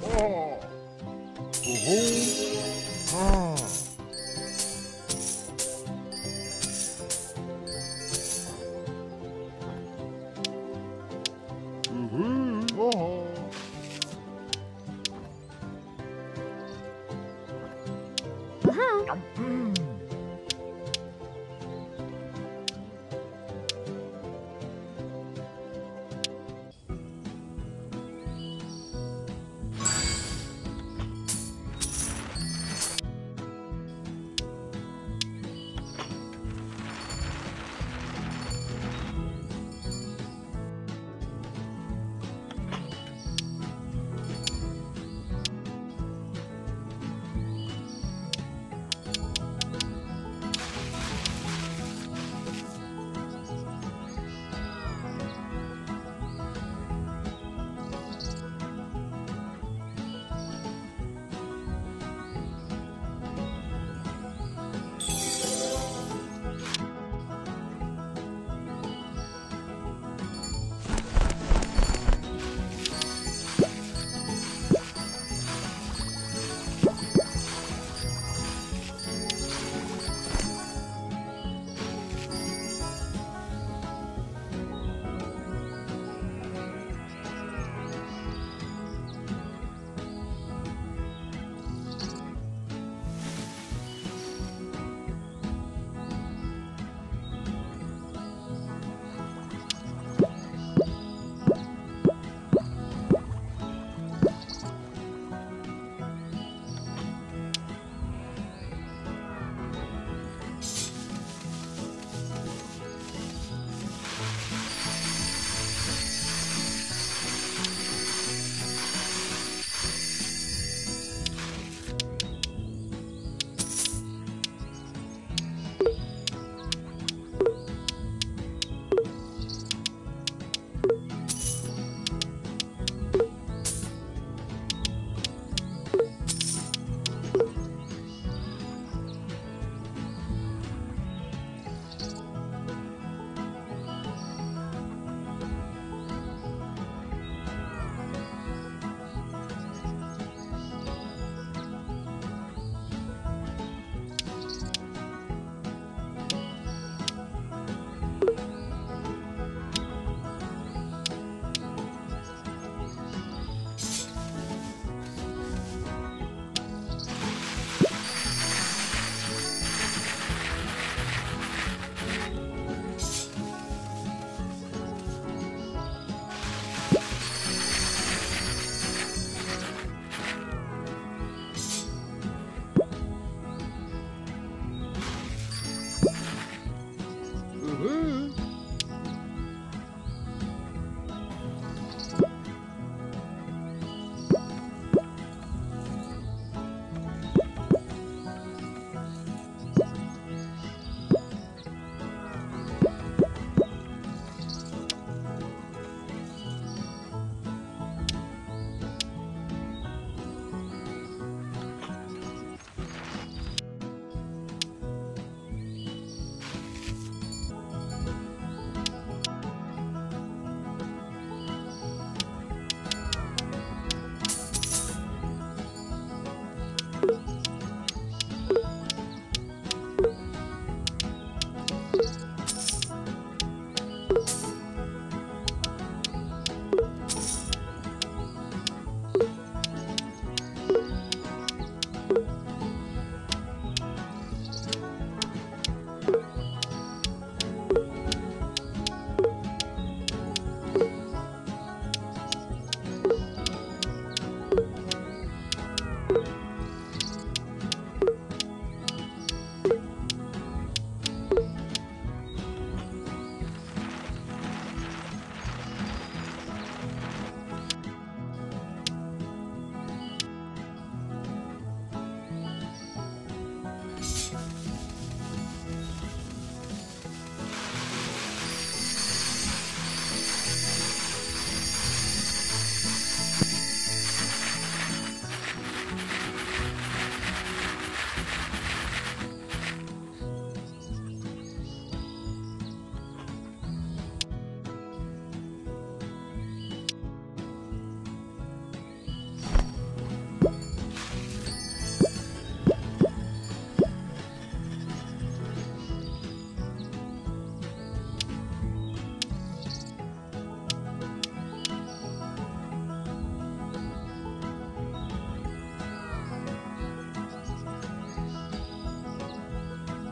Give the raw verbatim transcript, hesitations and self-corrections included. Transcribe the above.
Oh.